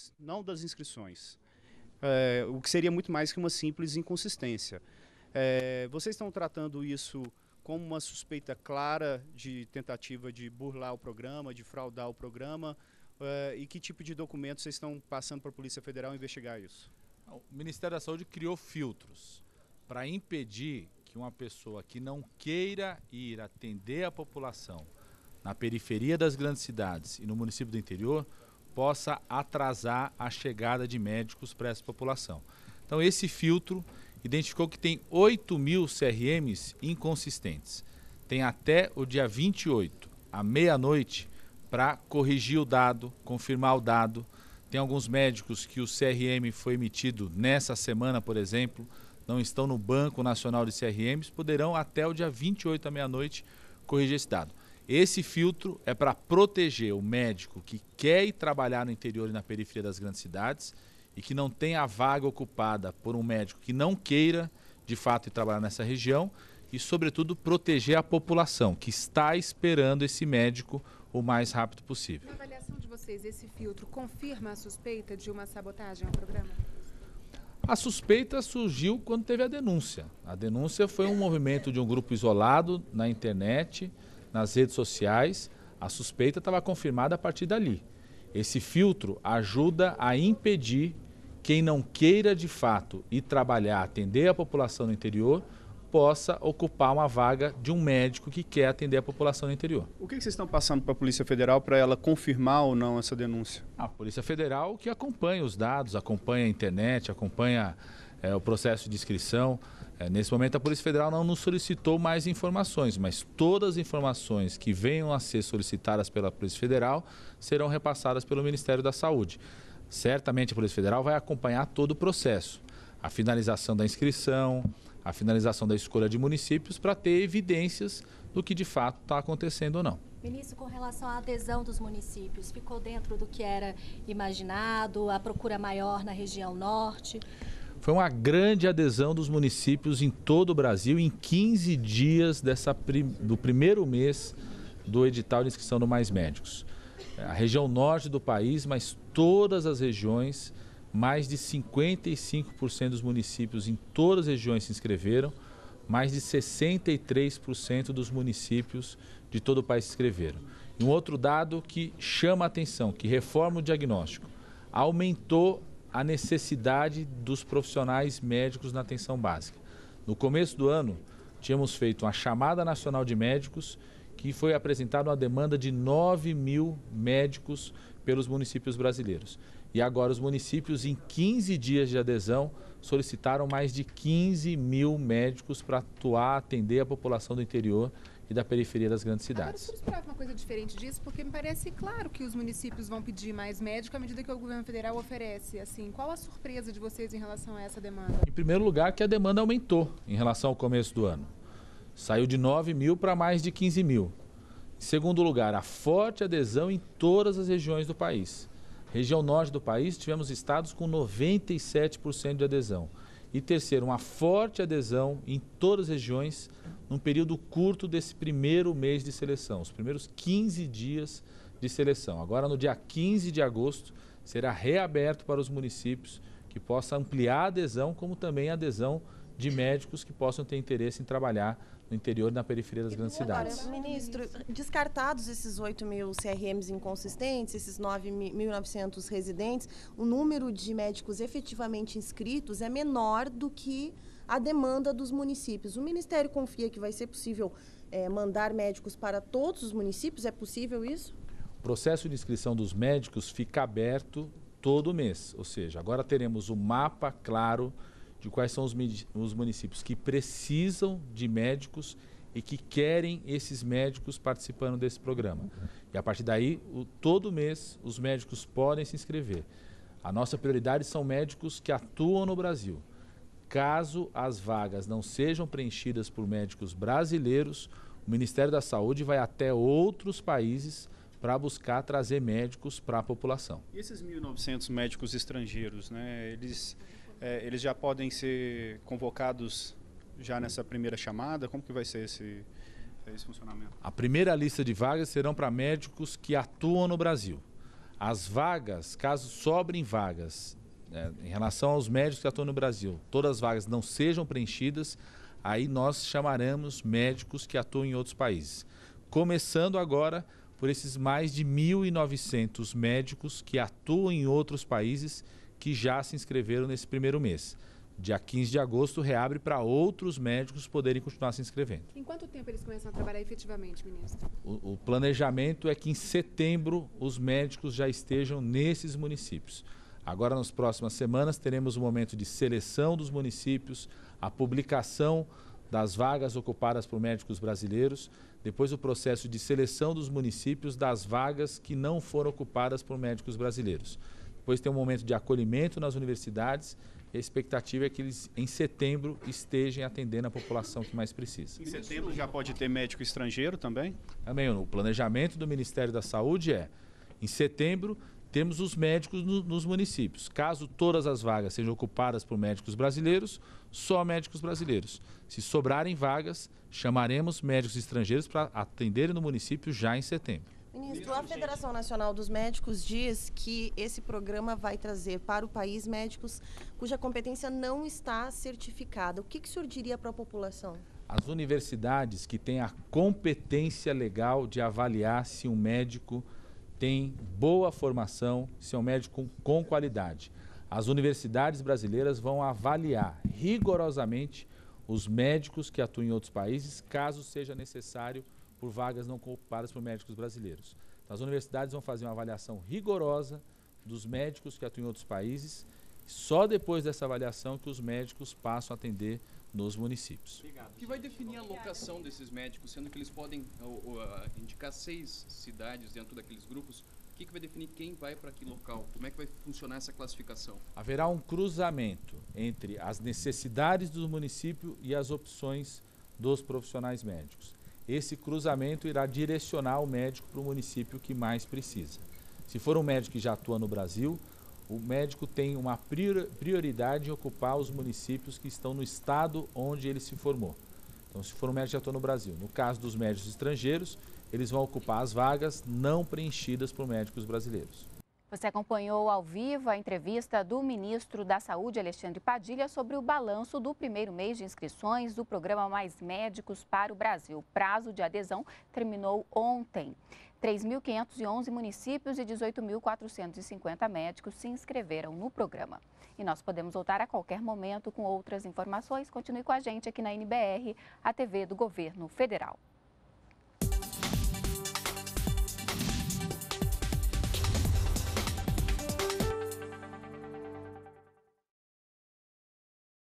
exames, não das inscrições. O que seria muito mais que uma simples inconsistência. Vocês estão tratando isso como uma suspeita clara de tentativa de burlar o programa, de fraudar o programa, e que tipo de documento vocês estão passando para a Polícia Federal investigar isso? O Ministério da Saúde criou filtros para impedir que uma pessoa que não queira ir atender a população na periferia das grandes cidades e no município do interior possa atrasar a chegada de médicos para essa população. Então esse filtro identificou que tem 8 mil CRMs inconsistentes. Tem até o dia 28, à meia-noite, para corrigir o dado, confirmar o dado. Tem alguns médicos que o CRM foi emitido nessa semana, por exemplo, não estão no Banco Nacional de CRMs, poderão até o dia 28, à meia-noite, corrigir esse dado. Esse filtro é para proteger o médico que quer ir trabalhar no interior e na periferia das grandes cidades e que não tem a vaga ocupada por um médico que não queira, de fato, ir trabalhar nessa região e, sobretudo, proteger a população que está esperando esse médico o mais rápido possível. Na avaliação de vocês, esse filtro confirma a suspeita de uma sabotagem ao programa? A suspeita surgiu quando teve a denúncia. A denúncia foi um movimento de um grupo isolado na internet, nas redes sociais, a suspeita estava confirmada a partir dali. Esse filtro ajuda a impedir quem não queira de fato ir trabalhar, atender a população no interior, possa ocupar uma vaga de um médico que quer atender a população no interior. O que vocês estão passando para a Polícia Federal para ela confirmar ou não essa denúncia? A Polícia Federal que acompanha os dados, acompanha a internet, acompanha o processo de inscrição. Nesse momento, a Polícia Federal não nos solicitou mais informações, mas todas as informações que venham a ser solicitadas pela Polícia Federal serão repassadas pelo Ministério da Saúde. Certamente, a Polícia Federal vai acompanhar todo o processo, a finalização da inscrição, a finalização da escolha de municípios, para ter evidências do que de fato está acontecendo ou não. Ministro, com relação à adesão dos municípios, ficou dentro do que era imaginado, a procura maior na região norte? Foi uma grande adesão dos municípios em todo o Brasil em 15 dias do primeiro mês do edital de inscrição do Mais Médicos. A região norte do país, mas todas as regiões, mais de 55% dos municípios em todas as regiões se inscreveram, mais de 63% dos municípios de todo o país se inscreveram. E um outro dado que chama a atenção, que reforma o diagnóstico, aumentou a necessidade dos profissionais médicos na atenção básica. No começo do ano, tínhamos feito uma chamada nacional de médicos, que foi apresentada uma demanda de 9 mil médicos pelos municípios brasileiros. E agora os municípios, em 15 dias de adesão, solicitaram mais de 15 mil médicos para atuar, atender a população do interior e da periferia das grandes cidades. Agora, eu esperava uma coisa diferente disso, porque me parece claro que os municípios vão pedir mais médico à medida que o governo federal oferece. Assim, qual a surpresa de vocês em relação a essa demanda? Em primeiro lugar, que a demanda aumentou em relação ao começo do ano. Saiu de 9 mil para mais de 15 mil. Em segundo lugar, a forte adesão em todas as regiões do país. Região norte do país, tivemos estados com 97% de adesão. E terceiro, uma forte adesão em todas as regiões num período curto desse primeiro mês de seleção, os primeiros 15 dias de seleção. Agora, no dia 15 de agosto, será reaberto para os municípios que possam ampliar a adesão, como também a adesão de médicos que possam ter interesse em trabalhar no interior e na periferia das grandes cidades. Agora, ministro, descartados esses 8 mil CRMs inconsistentes, esses 9.900 residentes, o número de médicos efetivamente inscritos é menor do que a demanda dos municípios. O Ministério confia que vai ser possível mandar médicos para todos os municípios? É possível isso? O processo de inscrição dos médicos fica aberto todo mês, ou seja, agora teremos o mapa claro de quais são os municípios que precisam de médicos e que querem esses médicos participando desse programa. E a partir daí, todo mês, os médicos podem se inscrever. A nossa prioridade são médicos que atuam no Brasil. Caso as vagas não sejam preenchidas por médicos brasileiros, o Ministério da Saúde vai até outros países para buscar trazer médicos para a população. E esses 1.900 médicos estrangeiros, né, eles já podem ser convocados já nessa primeira chamada? Como que vai ser esse funcionamento? A primeira lista de vagas serão para médicos que atuam no Brasil. As vagas, caso sobrem vagas, em relação aos médicos que atuam no Brasil, todas as vagas não sejam preenchidas, aí nós chamaremos médicos que atuam em outros países. Começando agora por esses mais de 1.900 médicos que atuam em outros países que já se inscreveram nesse primeiro mês. Dia 15 de agosto reabre para outros médicos poderem continuar se inscrevendo. Em quanto tempo eles começam a trabalhar efetivamente, ministro? O planejamento é que em setembro os médicos já estejam nesses municípios. Agora, nas próximas semanas, teremos um momento de seleção dos municípios, a publicação das vagas ocupadas por médicos brasileiros, depois o processo de seleção dos municípios das vagas que não foram ocupadas por médicos brasileiros. Depois tem um momento de acolhimento nas universidades. A expectativa é que eles, em setembro, estejam atendendo a população que mais precisa. Em setembro já pode ter médico estrangeiro também? Também. O planejamento do Ministério da Saúde é, em setembro, temos os médicos nos municípios. Caso todas as vagas sejam ocupadas por médicos brasileiros, só médicos brasileiros. Se sobrarem vagas, chamaremos médicos estrangeiros para atenderem no município já em setembro. Ministro, a Federação Nacional dos Médicos diz que esse programa vai trazer para o país médicos cuja competência não está certificada. O que o senhor diria para a população? As universidades que têm a competência legal de avaliar se um médico tem boa formação, se é um médico com qualidade. As universidades brasileiras vão avaliar rigorosamente os médicos que atuam em outros países, caso seja necessário, por vagas não ocupadas por médicos brasileiros. Então, as universidades vão fazer uma avaliação rigorosa dos médicos que atuam em outros países, só depois dessa avaliação que os médicos passam a atender nos municípios. Obrigado. O que vai definir a locação desses médicos, sendo que eles podem indicar 6 cidades dentro daqueles grupos, o que vai definir quem vai para que local? Como é que vai funcionar essa classificação? Haverá um cruzamento entre as necessidades do município e as opções dos profissionais médicos. Esse cruzamento irá direcionar o médico para o município que mais precisa. Se for um médico que já atua no Brasil, o médico tem uma prioridade em ocupar os municípios que estão no estado onde ele se formou. Então, se for um médico que já atua no Brasil, no caso dos médicos estrangeiros, eles vão ocupar as vagas não preenchidas por médicos brasileiros. Você acompanhou ao vivo a entrevista do ministro da Saúde, Alexandre Padilha, sobre o balanço do primeiro mês de inscrições do programa Mais Médicos para o Brasil. O prazo de adesão terminou ontem. 3.511 municípios e 18.450 médicos se inscreveram no programa. E nós podemos voltar a qualquer momento com outras informações. Continue com a gente aqui na NBR, a TV do Governo Federal.